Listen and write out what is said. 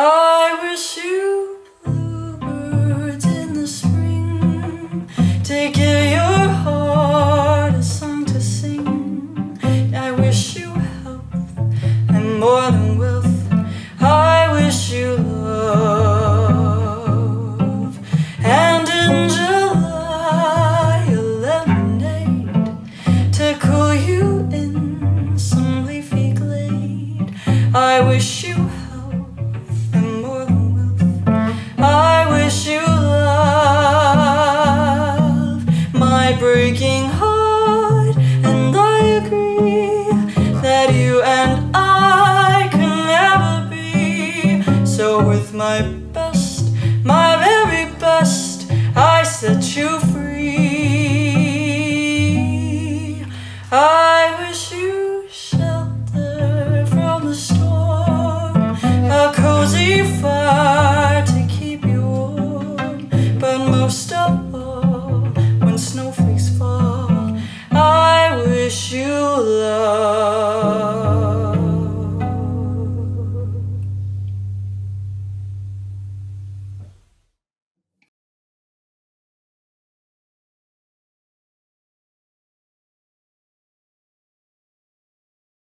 I wish you bluebirds in the spring, take care of your heart, a song to sing. I wish you health and more than wealth. I wish you love. And in July, a lemonade to cool you in some leafy glade. I wish you breaking heart, and I agree that you and I can never be. So with my best, my very best, I set you free.